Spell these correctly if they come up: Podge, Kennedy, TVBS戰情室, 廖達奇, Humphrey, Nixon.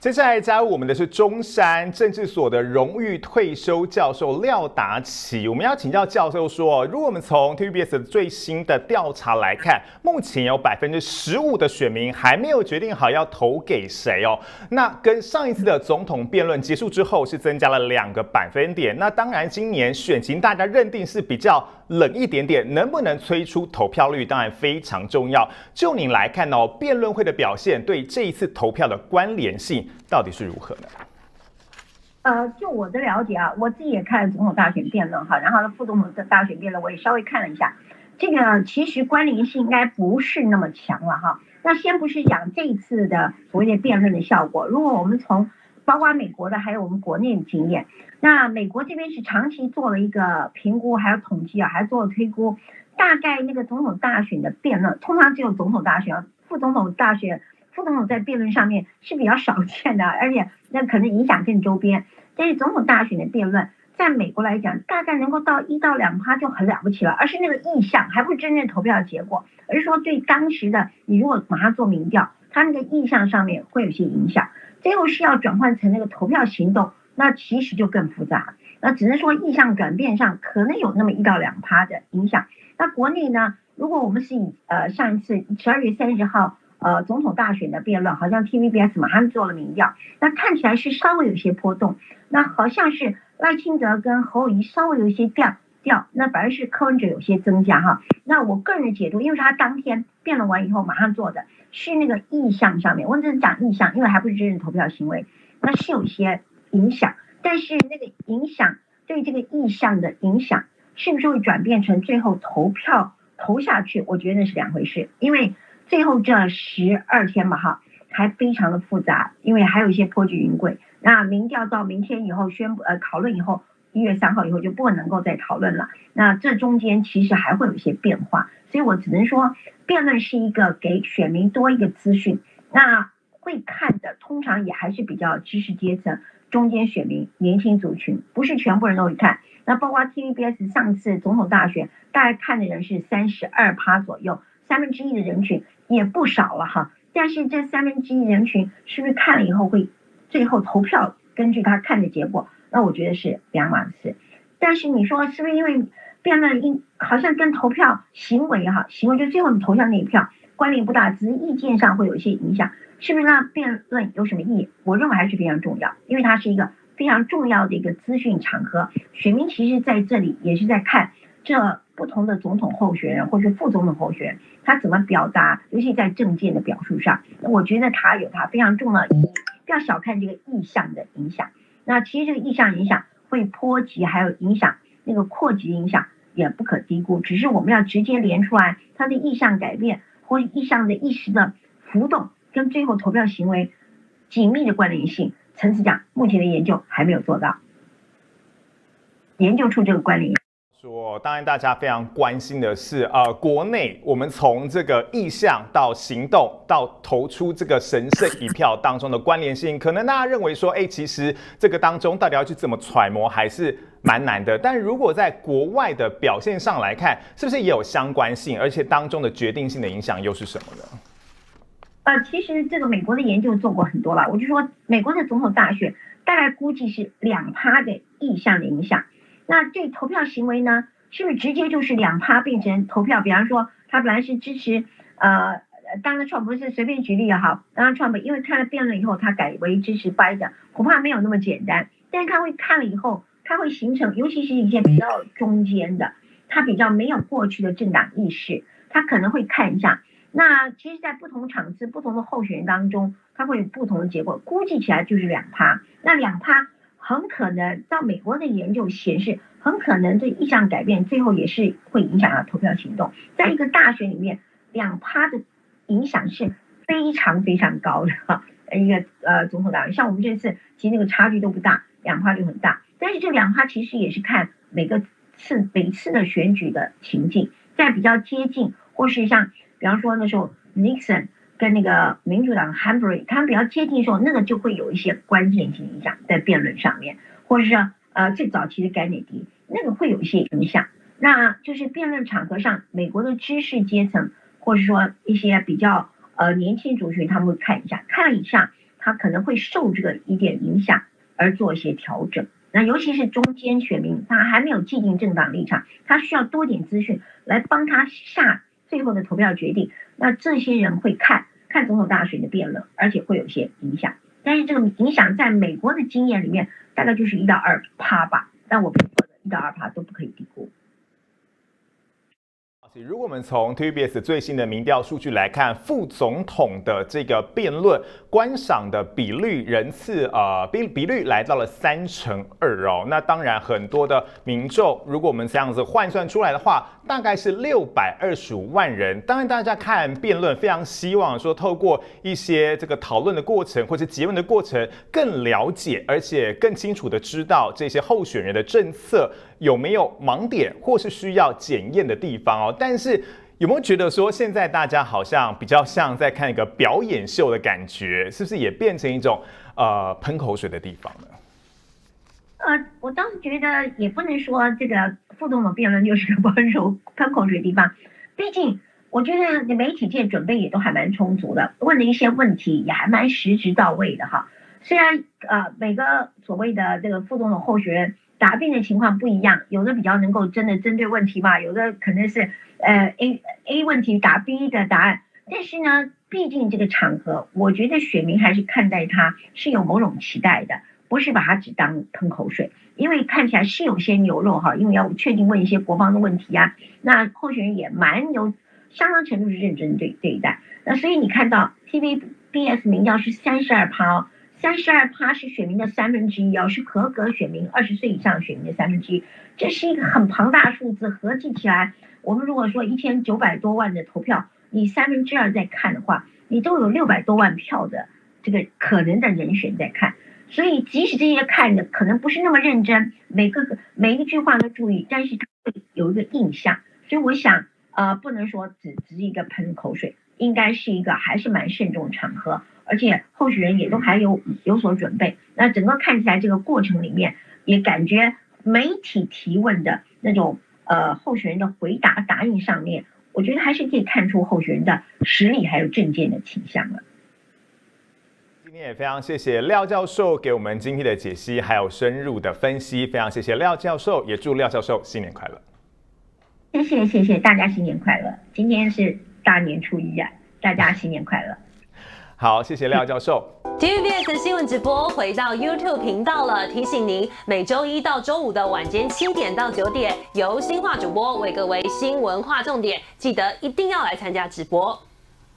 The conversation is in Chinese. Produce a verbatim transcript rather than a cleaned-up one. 接下来加入我们的是中山政治所的荣誉退休教授廖达奇。我们要请教教授说，如果我们从 T V B S 最新的调查来看，目前有 百分之十五 的选民还没有决定好要投给谁哦。那跟上一次的总统辩论结束之后是增加了两个百分点。那当然，今年选情大家认定是比较冷一点点，能不能催出投票率当然非常重要。就你来看哦，辩论会的表现对这一次投票的关联性到底是如何呢？呃，就我的了解啊，我自己也看了总统大选辩论哈，然后呢副总统的大选辩论我也稍微看了一下，这个其实关联性应该不是那么强了哈。那先不是讲这一次的所谓的辩论的效果，如果我们从包括美国的还有我们国内的经验，那美国这边是长期做了一个评估，还有统计啊，还做了推估，大概那个总统大选的辩论，通常只有总统大选，副总统大选。副总统在辩论上面是比较少见的，而且那可能影响更周边。但是总统大选的辩论，在美国来讲，大概能够到一到两趴就很了不起了，而是那个意向，还不是真正投票的结果，而是说对当时的你如果马上做民调，他那个意向上面会有些影响。最后是要转换成那个投票行动，那其实就更复杂。那只能说意向转变上可能有那么一到两趴的影响。那国内呢，如果我们是以呃上一次十二月三十号。呃，总统大选的辩论好像 T V B S 马上做了民调，那看起来是稍微有些波动，那好像是赖清德跟侯友宜稍微有一些掉掉，那反而是柯文哲有些增加哈。那我个人的解读，因为他当天辩论完以后马上做的是那个意向上面，我只是讲意向，因为还不是真正投票行为，那是有些影响，但是那个影响对这个意向的影响，是不是会转变成最后投票投下去？我觉得那是两回事，因为。最后这十二天吧，哈，还非常的复杂，因为还有一些颇具云诡。那民调到明天以后宣布，呃，讨论以后，一月三号以后就不能够再讨论了。那这中间其实还会有一些变化，所以我只能说，辩论是一个给选民多一个资讯。那会看的通常也还是比较知识阶层、中间选民、年轻族群，不是全部人都会看。那包括 T V B S 上次总统大选，大概看的人是三十二趴左右，三分之一的人群。也不少了哈，但是这三分之一人群是不是看了以后会最后投票？根据他看的结果，那我觉得是两码事。但是你说是不是因为辩论因好像跟投票行为哈，行为就最后你投下那一票关联不大，只是意见上会有一些影响，是不是让辩论有什么意义？我认为还是非常重要，因为它是一个非常重要的一个资讯场合，选民其实在这里也是在看这。不同的总统候选人或是副总统候选人，他怎么表达，尤其在政见的表述上，我觉得他有他非常重要的意义，不要小看这个意向的影响。那其实这个意向影响会波及，还有影响那个扩及影响也不可低估。只是我们要直接连出来，他的意向改变或意向的一时的浮动，跟最后投票行为紧密的关联性，陈市长目前的研究还没有做到，研究出这个关联。说，当然大家非常关心的是，呃，国内我们从这个意向到行动到投出这个神圣一票当中的关联性，可能大家认为说，哎，其实这个当中到底要去怎么揣摩，还是蛮难的。但如果在国外的表现上来看，是不是也有相关性？而且当中的决定性的影响又是什么呢？呃，其实这个美国的研究做过很多了，我就说美国的总统大选大概估计是两趴的意向的影响。那对投票行为呢，是不是直接就是两趴变成投票？比方说，他本来是支持，呃，当然川普是随便举例哈，当然川普因为看了辩论以后，他改为支持拜登，恐怕没有那么简单。但是他会看了以后，他会形成，尤其是一些比较中间的，他比较没有过去的政党意识，他可能会看一下。那其实，在不同场次、不同的候选人当中，他会有不同的结果，估计起来就是两趴。那两趴。很可能到美国的研究显示，很可能对意向改变最后也是会影响到投票行动。在一个大选里面，两趴的影响是非常非常高的一个呃总统大选。像我们这次其实那个差距都不大，两趴就很大。但是这两趴其实也是看每个次每次的选举的情境，在比较接近或是像比方说那时候 Nixon。跟那个民主党 Humphrey 他们比较接近的时候，那个就会有一些关键性影响在辩论上面，或者是呃最早期的甘乃迪，那个会有一些影响。那就是辩论场合上，美国的知识阶层，或者说一些比较呃年轻族群，他们会看一下，看了一下，他可能会受这个一点影响而做一些调整。那尤其是中间选民，他还没有既定政党立场，他需要多点资讯来帮他下最后的投票决定。那这些人会看看总统大选的变冷，而且会有些影响。但是这个影响在美国的经验里面，大概就是一到二趴吧。但我评估的一到二趴都不可以低估。如果我们从 T V B S 最新的民调数据来看，副总统的这个辩论观赏的比率人次，呃，比比率来到了三成二哦。那当然，很多的民众，如果我们这样子换算出来的话，大概是六百二十五万人。当然，大家看辩论非常希望说，透过一些这个讨论的过程或者结论的过程，更了解而且更清楚的知道这些候选人的政策有没有盲点或是需要检验的地方哦。但但是有没有觉得说，现在大家好像比较像在看一个表演秀的感觉，是不是也变成一种呃喷口水的地方呢？呃，我倒是觉得也不能说这个副总统辩论就是个喷手喷口水的地方，毕竟我觉得媒体界准备也都还蛮充足的，问的一些问题也还蛮实质到位的哈。虽然呃每个所谓的这个副总统候选人答辩的情况不一样，有的比较能够真的针对问题嘛，有的可能是呃 A A 问题答 B 的答案，但是呢，毕竟这个场合，我觉得选民还是看待它是有某种期待的，不是把它只当喷口水，因为看起来是有些牛肉哈，因为要确定问一些国防的问题啊，那候选人也蛮有相当程度是认真对对待，那所以你看到 T V B S 民调是三十二趴哦。三十二趴是选民的三分之一哦，是合格选民二十岁以上选民的三分之一，这是一个很庞大的数字，合计起来，我们如果说一千九百多万的投票，你三分之二在看的话，你都有六百多万票的这个可能的人选在看，所以即使这些看的可能不是那么认真，每个每一句话都注意，但是他会有一个印象，所以我想，呃，不能说只只是一个喷口水，应该是一个还是蛮慎重的场合。而且候选人也都还有有所准备，那整个看起来这个过程里面，也感觉媒体提问的那种呃候选人的回答答应上面，我觉得还是可以看出候选人的实力还有政见的倾向了。今天也非常谢谢廖教授给我们今天的解析，还有深入的分析，非常谢谢廖教授，也祝廖教授新年快乐。谢谢谢谢大家新年快乐，今天是大年初一啊，大家新年快乐。好，谢谢廖教授。T V B S 新闻直播回到 YouTube 频道了，提醒您每周一到周五的晚间七点到九点，由新化主播为各位新闻划重点，记得一定要来参加直播。